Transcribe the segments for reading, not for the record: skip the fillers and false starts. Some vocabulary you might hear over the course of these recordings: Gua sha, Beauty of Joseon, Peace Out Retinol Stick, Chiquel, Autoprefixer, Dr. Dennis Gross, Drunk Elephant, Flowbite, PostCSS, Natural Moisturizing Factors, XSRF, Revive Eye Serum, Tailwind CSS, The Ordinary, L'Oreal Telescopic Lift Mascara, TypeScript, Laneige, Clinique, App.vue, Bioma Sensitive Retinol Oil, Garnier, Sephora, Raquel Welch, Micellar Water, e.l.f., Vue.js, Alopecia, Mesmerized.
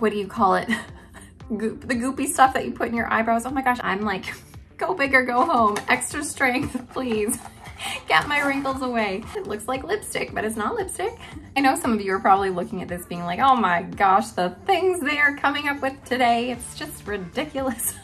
what do you call it? Goop, the goopy stuff that you put in your eyebrows. Oh my gosh, I'm like, go big or go home. Extra strength, please. Get my wrinkles away. It looks like lipstick, but it's not lipstick. I know some of you are probably looking at this being like, oh my gosh, the things they are coming up with today. It's just ridiculous.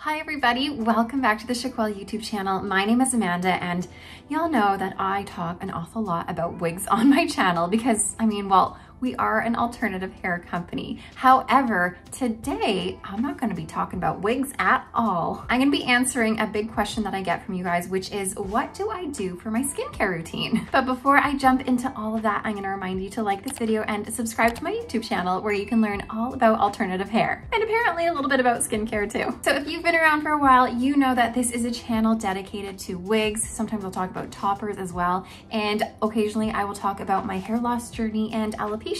Hi everybody, welcome back to the Chiquel YouTube channel. My name is Amanda and y'all know that I talk an awful lot about wigs on my channel because, I mean, well, we are an alternative hair company. However, today I'm not gonna be talking about wigs at all. I'm gonna be answering a big question that I get from you guys, which is what do I do for my skincare routine? But before I jump into all of that, I'm gonna remind you to like this video and subscribe to my YouTube channel where you can learn all about alternative hair and apparently a little bit about skincare too. So if you've been around for a while, you know that this is a channel dedicated to wigs. Sometimes I'll talk about toppers as well. And occasionally I will talk about my hair loss journey and alopecia.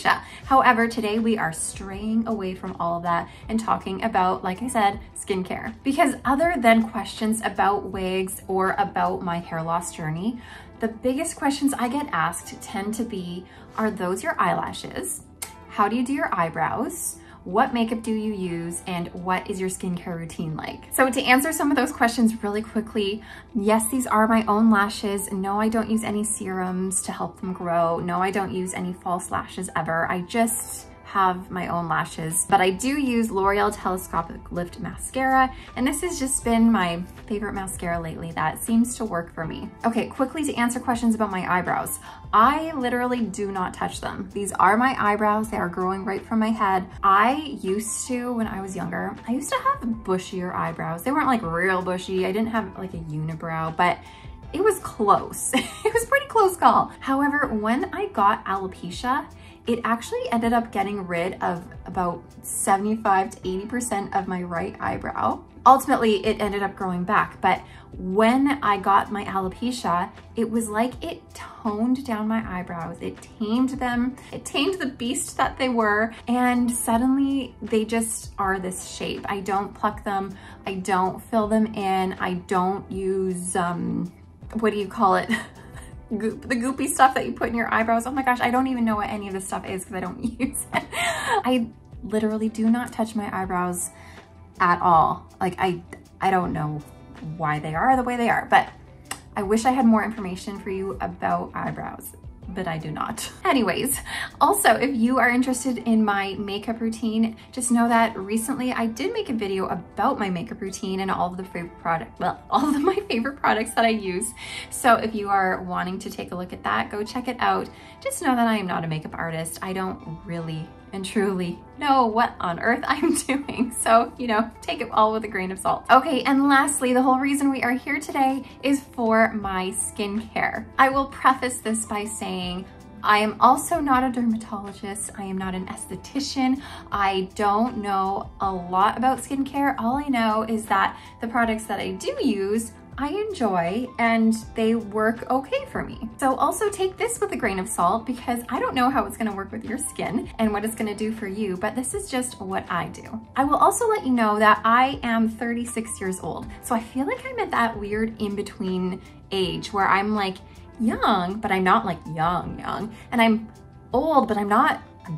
However, today we are straying away from all of that and talking about, like I said, skincare. Because other than questions about wigs or about my hair loss journey, the biggest questions I get asked tend to be, are those your eyelashes? How do you do your eyebrows? What makeup do you use? And what is your skincare routine like? So to answer some of those questions really quickly, yes, these are my own lashes. No, I don't use any serums to help them grow. No, I don't use any false lashes ever. I just have my own lashes, but I do use L'Oreal Telescopic Lift Mascara, and this has just been my favorite mascara lately that seems to work for me. Okay, quickly to answer questions about my eyebrows. I literally do not touch them. These are my eyebrows. They are growing right from my head. I used to, when I was younger, I used to have bushier eyebrows. They weren't like real bushy. I didn't have like a unibrow, but it was close. It was a pretty close call. However, when I got alopecia, it actually ended up getting rid of about 75 to 80% of my right eyebrow. Ultimately, it ended up growing back, but when I got my alopecia, it was like it toned down my eyebrows. It tamed them. It tamed the beast that they were, and suddenly they just are this shape. I don't pluck them. I don't fill them in. I don't use, what do you call it? Goop, the goopy stuff that you put in your eyebrows. Oh my gosh, I don't even know what any of this stuff is because I don't use it. I literally do not touch my eyebrows at all. Like I don't know why they are the way they are, but I wish I had more information for you about eyebrows, but I do not. Anyways, also, if you are interested in my makeup routine, just know that recently I did make a video about my makeup routine and all of the favorite product, well, all of my favorite products that I use. So if you are wanting to take a look at that, go check it out. Just know that I am not a makeup artist. I don't really and truly know what on earth I'm doing. So, you know, take it all with a grain of salt. Okay, and lastly, the whole reason we are here today is for my skincare. I will preface this by saying, I am also not a dermatologist. I am not an esthetician. I don't know a lot about skincare. All I know is that the products that I do use I enjoy and they work okay for me. So also take this with a grain of salt because I don't know how it's gonna work with your skin and what it's gonna do for you, but this is just what I do. I will also let you know that I am 36 years old. So I feel like I'm at that weird in-between age where I'm like young, but I'm not like young. And I'm old, but I'm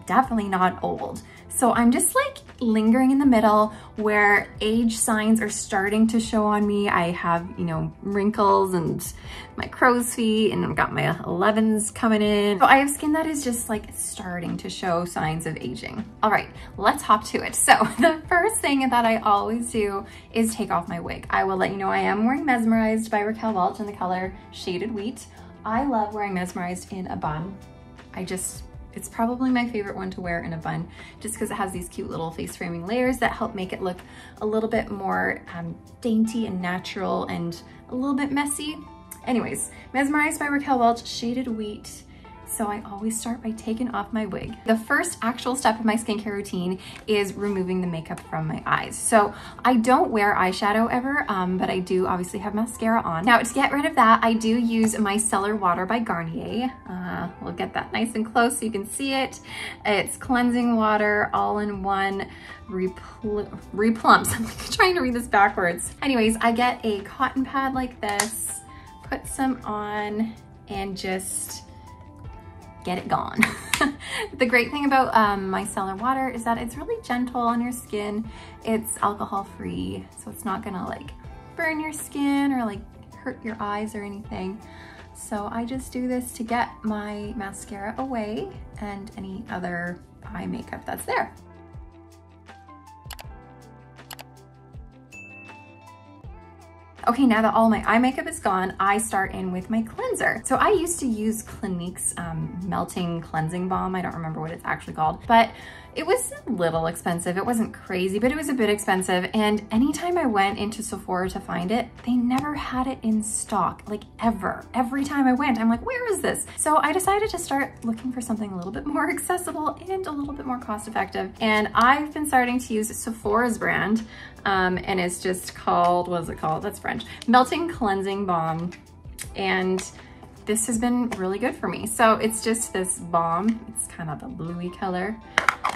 definitely not old. So I'm just like lingering in the middle where age signs are starting to show on me. I have, you know, wrinkles and my crow's feet and I've got my 11s coming in. So I have skin that is just like starting to show signs of aging. All right, let's hop to it. So the first thing that I always do is take off my wig. I will let you know I am wearing Mesmerized by Raquel Welch in the color Shaded Wheat. I love wearing Mesmerized in a bun. It's probably my favorite one to wear in a bun just because it has these cute little face framing layers that help make it look a little bit more dainty and natural and a little bit messy. Anyways, Mesmerized by Raquel Welch, Shaded Wheat. So I always start by taking off my wig. The first actual step of my skincare routine is removing the makeup from my eyes. So I don't wear eyeshadow ever, but I do obviously have mascara on. Now to get rid of that, I do use Micellar Water by Garnier. We'll get that nice and close so you can see it. It's cleansing water, all-in-one, replumps. I'm trying to read this backwards. Anyways, I get a cotton pad like this, put some on, and just get it gone. The great thing about micellar water is that it's really gentle on your skin. It's alcohol free, so it's not gonna like burn your skin or like hurt your eyes or anything. So I just do this to get my mascara away and any other eye makeup that's there. Okay, now that all my eye makeup is gone, I start in with my cleanser. So I used to use Clinique's melting cleansing balm. I don't remember what it's actually called, but it was a little expensive. It wasn't crazy, but it was a bit expensive. And anytime I went into Sephora to find it, they never had it in stock, like ever. Every time I went, I'm like, where is this? So I decided to start looking for something a little bit more accessible and a little bit more cost effective. And I've been starting to use Sephora's brand, and it's just called, what is it called? That's French. Melting Cleansing Balm. And this has been really good for me. So it's just this balm. It's kind of the bluey color.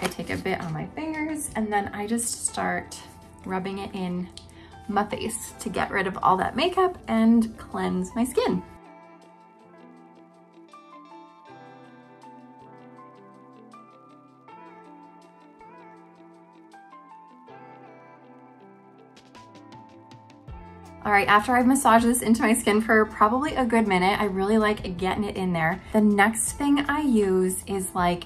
I take a bit on my fingers and then I just start rubbing it in my face to get rid of all that makeup and cleanse my skin. All right, after I've massaged this into my skin for probably a good minute, I really like getting it in there. The next thing I use is like,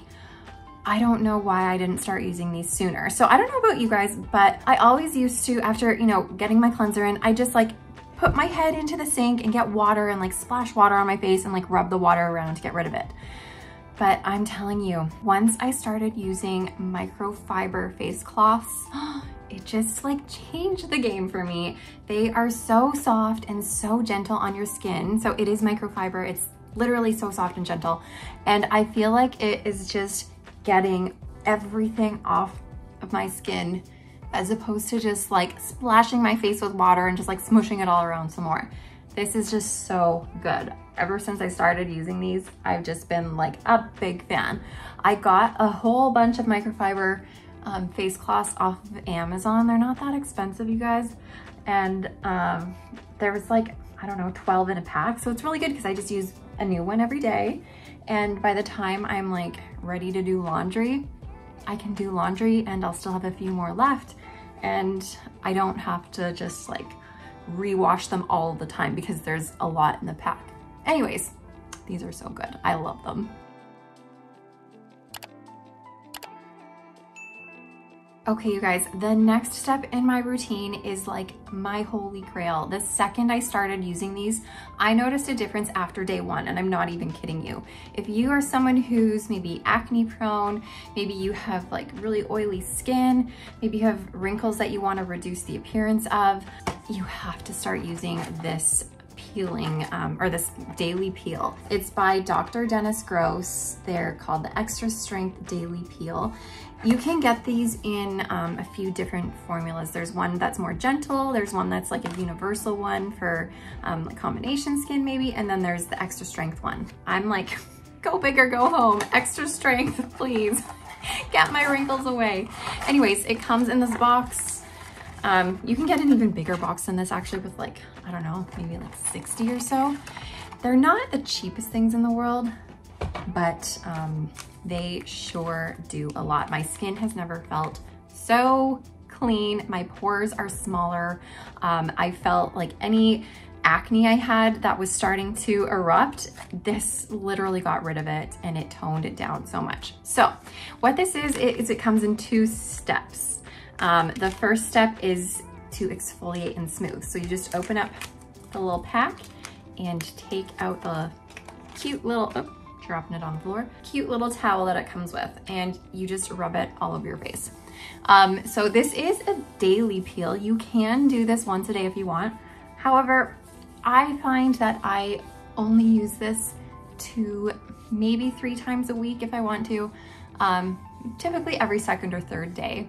I don't know why I didn't start using these sooner. So I don't know about you guys, but I always used to, after, you know, getting my cleanser in, I just like put my head into the sink and get water and like splash water on my face and like rub the water around to get rid of it. But I'm telling you, once I started using microfiber face cloths, it just like changed the game for me. They are so soft and so gentle on your skin. So it is microfiber. It's literally so soft and gentle. And I feel like it is just getting everything off of my skin as opposed to just like splashing my face with water and just like smooshing it all around some more. This is just so good. Ever since I started using these, I've just been like a big fan. I got a whole bunch of microfiber face cloths off of Amazon. They're not that expensive, you guys. And there was like, I don't know, 12 in a pack. So it's really good because I just use a new one every day. And by the time I'm like ready to do laundry, I can do laundry and I'll still have a few more left. And I don't have to just like rewash them all the time because there's a lot in the pack. Anyways, these are so good. I love them. Okay, you guys, the next step in my routine is like my holy grail. The second I started using these, I noticed a difference after day one, and I'm not even kidding you. If you are someone who's maybe acne prone, maybe you have like really oily skin, maybe you have wrinkles that you want to reduce the appearance of, you have to start using this peeling or this daily peel. It's by Dr. Dennis Gross. They're called the Extra Strength Daily Peel. You can get these in a few different formulas. There's one that's more gentle, there's one that's like a universal one for like combination skin maybe, and then there's the extra strength one. I'm like, go big or go home, extra strength, please. Get my wrinkles away. Anyways, it comes in this box. You can get an even bigger box than this actually with like, I don't know, maybe like 60 or so. They're not the cheapest things in the world, but they sure do a lot. My skin has never felt so clean. My pores are smaller. I felt like any acne I had that was starting to erupt, this literally got rid of it and it toned it down so much. So what this is it comes in two steps. The first step is to exfoliate and smooth. So you just open up the little pack and take out the cute little, oh, dropping it on the floor, cute little towel that it comes with, and you just rub it all over your face. So this is a daily peel. You can do this once a day if you want. However, I find that I only use this two, maybe three times a week if I want to, typically every second or third day.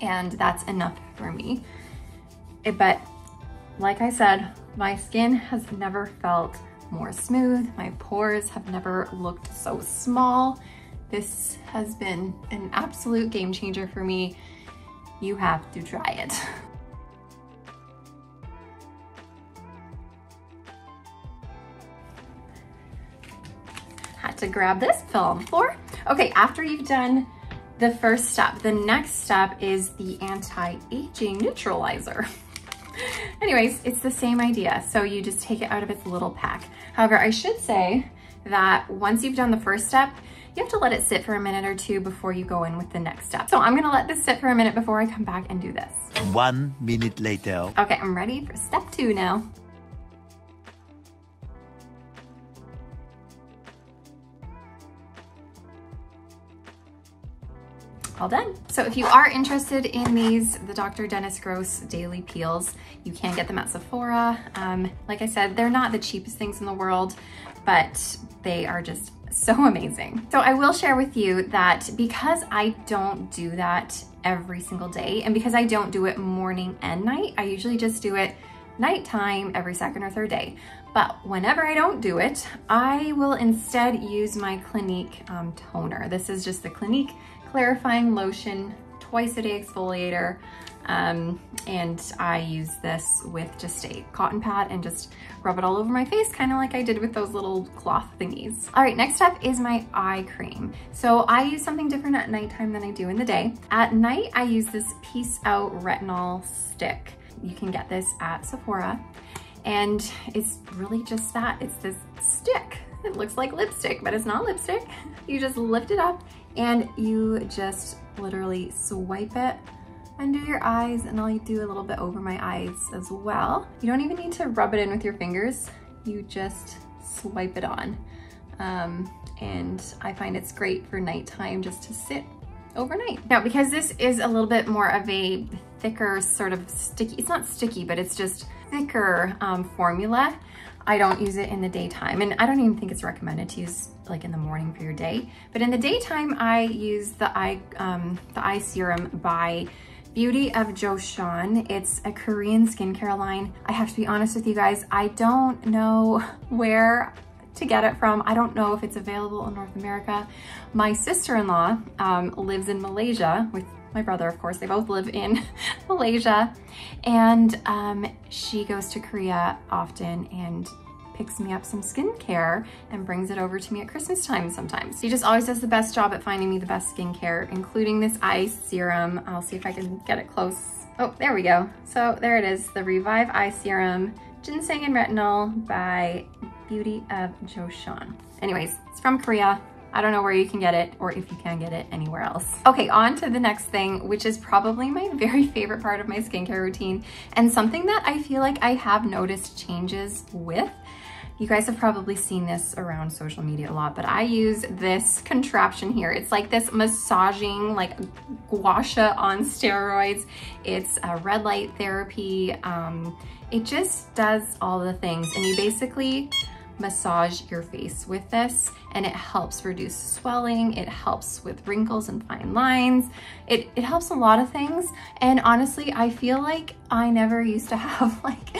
And that's enough for me. But like I said, my skin has never felt more smooth. My pores have never looked so small. This has been an absolute game changer for me. You have to try it. had to grab this, fell on the floor. Okay, after you've done the first step, the next step is the anti-aging neutralizer. Anyways, it's the same idea. So you just take it out of its little pack. However, I should say that once you've done the first step, you have to let it sit for a minute or two before you go in with the next step. So I'm gonna let this sit for a minute before I come back and do this. 1 minute later. Okay, I'm ready for step two now. All done. So if you are interested in these, the Dr. Dennis Gross Daily Peels, you can get them at Sephora. Like I said, they're not the cheapest things in the world, but they are just so amazing. So I will share with you that because I don't do that every single day, and because I don't do it morning and night, I usually just do it nighttime every second or third day. But whenever I don't do it, I will instead use my Clinique toner. This is just the Clinique Clarifying Lotion, twice a day exfoliator. And I use this with just a cotton pad and just rub it all over my face, kind of like I did with those little cloth thingies. All right, next up is my eye cream. So I use something different at nighttime than I do in the day. At night, I use this Peace Out Retinol Stick. You can get this at Sephora. And it's really just that, it's this stick. It looks like lipstick, but it's not lipstick. You just lift it up and you just literally swipe it under your eyes, and I'll do a little bit over my eyes as well. You don't even need to rub it in with your fingers. You just swipe it on. And I find it's great for nighttime just to sit overnight. Now, because this is a little bit more of a thicker sort of sticky, it's not sticky, but it's just thicker formula, I don't use it in the daytime. And I don't even think it's recommended to use like in the morning for your day. But in the daytime, I use the eye serum by Beauty of Joseon. It's a Korean skincare line. I have to be honest with you guys, I don't know where to get it from. I don't know if it's available in North America. My sister-in-law lives in Malaysia with my brother, of course. They both live in Malaysia. And she goes to Korea often and picks me up some skincare and brings it over to me at Christmas time sometimes. She just always does the best job at finding me the best skincare, including this eye serum. I'll see if I can get it close. Oh, there we go. So there it is, the Revive Eye Serum, Ginseng and Retinol by Beauty of Joseon. Anyways, it's from Korea. I don't know where you can get it or if you can get it anywhere else. Okay, on to the next thing, which is probably my very favorite part of my skincare routine and something that I feel like I have noticed changes with. You guys have probably seen this around social media a lot, but I use this contraption here. It's like this massaging, like gua sha on steroids. It's a red light therapy. It just does all the things, and you basically massage your face with this, and it helps reduce swelling, it helps with wrinkles and fine lines, it helps a lot of things. And honestly, I feel like I never used to have like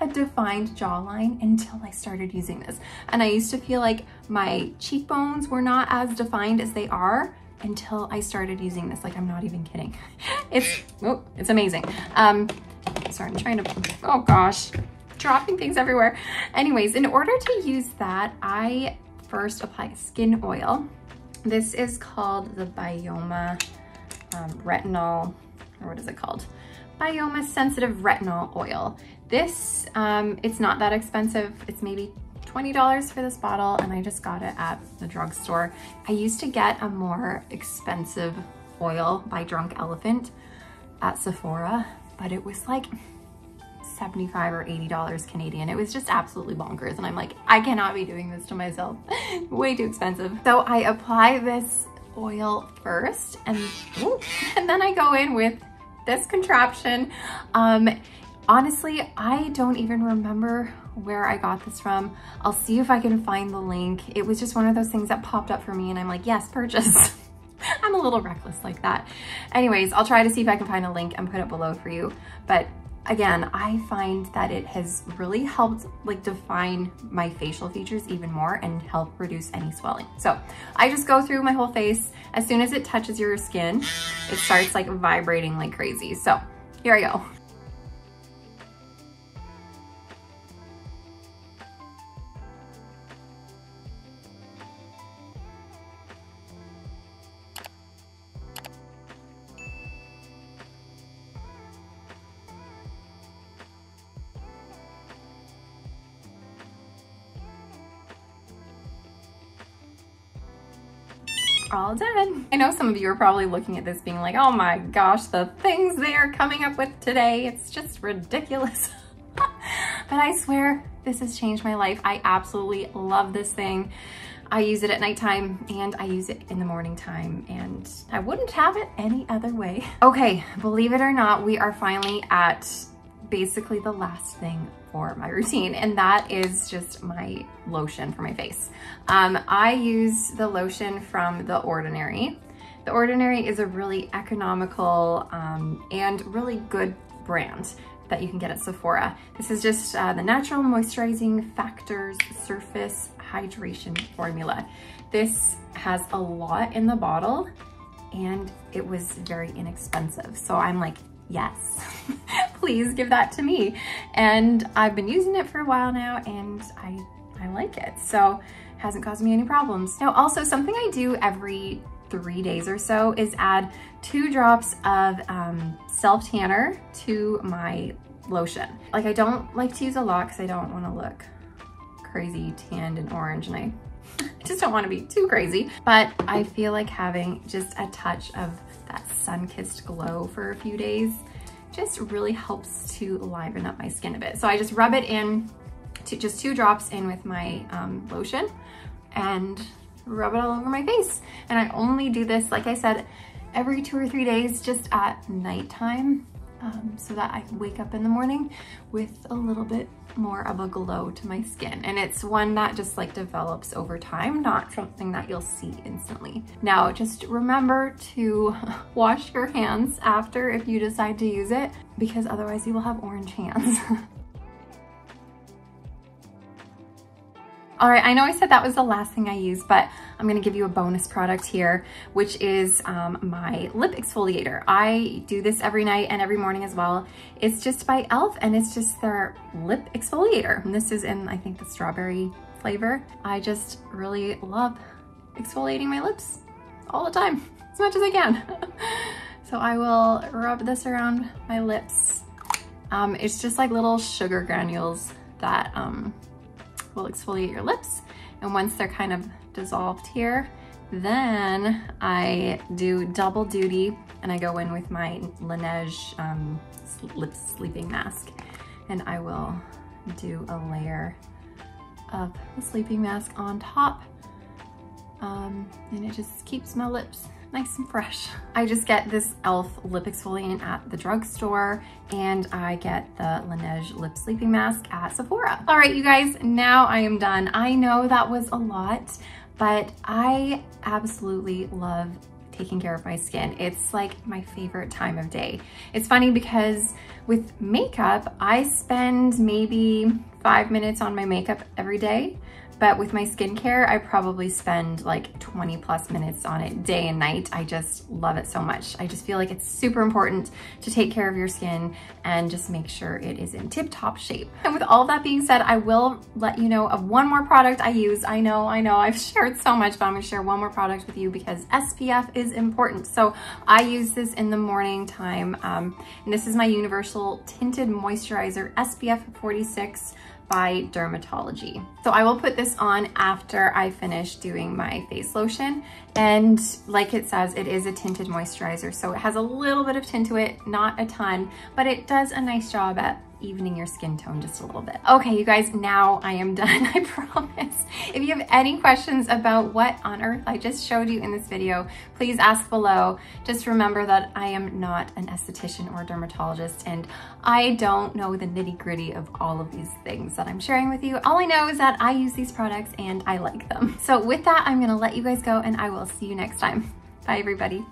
a defined jawline until I started using this, and I used to feel like my cheekbones were not as defined as they are until I started using this. Like, I'm not even kidding. It's amazing. Sorry, I'm trying to, oh gosh, dropping things everywhere. Anyways, in order to use that, I first apply skin oil. This is called the Bioma Retinol, or what is it called? Bioma Sensitive Retinol Oil. This, it's not that expensive. It's maybe $20 for this bottle, and I just got it at the drugstore. I used to get a more expensive oil by Drunk Elephant at Sephora, but it was like $75 or $80 Canadian. It was just absolutely bonkers, and I'm like, I cannot be doing this to myself. Way too expensive. So I apply this oil first, and then I go in with this contraption. Honestly, I don't even remember where I got this from. I'll see if I can find the link. It was just one of those things that popped up for me, and I'm like, yes, purchase. I'm a little reckless like that. Anyways, I'll try to see if I can find a link and put it below for you. But again, I find that it has really helped like define my facial features even more and help reduce any swelling. So I just go through my whole face. As soon as it touches your skin, it starts like vibrating like crazy. So here I go. all done. I know some of you are probably looking at this being like, oh my gosh, the things they are coming up with today, it's just ridiculous. But I swear this has changed my life. I absolutely love this thing. I use it at nighttime and I use it in the morning time, and I wouldn't have it any other way. Okay, believe it or not, we are finally at basically the last thing for my routine, and that is just my lotion for my face. I use the lotion from The Ordinary. The Ordinary is a really economical and really good brand that you can get at Sephora. This is just the Natural Moisturizing Factors Surface Hydration Formula. This has a lot in the bottle and it was very inexpensive. So I'm like, yes, please give that to me. And I've been using it for a while now and I like it. So it hasn't caused me any problems. Now also something I do every 3 days or so is add 2 drops of self-tanner to my lotion. Like, I don't like to use a lot because I don't want to look crazy tanned and orange, and I just don't want to be too crazy, but I feel like having just a touch of that sun-kissed glow for a few days just really helps to liven up my skin a bit. So I just rub it in, to just 2 drops in with my lotion, and rub it all over my face. And I only do this, like I said, every 2 or 3 days, just at nighttime, so that I wake up in the morning with a little bit more of a glow to my skin. And it's one that just like develops over time, not something that you'll see instantly. Now, just remember to wash your hands after if you decide to use it, because otherwise you will have orange hands. All right, I know I said that was the last thing I use, but I'm gonna give you a bonus product here, which is my lip exfoliator. I do this every night and every morning as well. It's just by e.l.f. and it's just their lip exfoliator. And this is in, I think, the strawberry flavor. I just really love exfoliating my lips all the time, as much as I can. So I will rub this around my lips. It's just like little sugar granules that, will exfoliate your lips, and once they're kind of dissolved here, then I do double duty and I go in with my Laneige lip sleeping mask, and I will do a layer of the sleeping mask on top, and it just keeps my lips nice and fresh. I just get this e.l.f. lip exfoliant at the drugstore, and I get the Laneige lip sleeping mask at Sephora. All right, you guys, now I am done. I know that was a lot, but I absolutely love taking care of my skin. It's like my favorite time of day. It's funny because with makeup, I spend maybe 5 minutes on my makeup every day. But with my skincare, I probably spend like 20 plus minutes on it day and night. I just love it so much. I just feel like it's super important to take care of your skin and just make sure it is in tip-top shape. And with all that being said, I will let you know of one more product I use. I know, I've shared so much, but I'm gonna share one more product with you because SPF is important. So I use this in the morning time, and this is my Universal Tinted Moisturizer SPF 46. By Dermatology. So I will put this on after I finish doing my face lotion, and like it says, it is a tinted moisturizer, so it has a little bit of tint to it, not a ton, but it does a nice job at evening your skin tone just a little bit. Okay, you guys, now I am done, I promise. If you have any questions about what on earth I just showed you in this video, please ask below. Just remember that I am not an esthetician or dermatologist, and I don't know the nitty-gritty of all of these things that I'm sharing with you. All I know is that I use these products and I like them. So with that, I'm gonna let you guys go, and I will see you next time. Bye, everybody.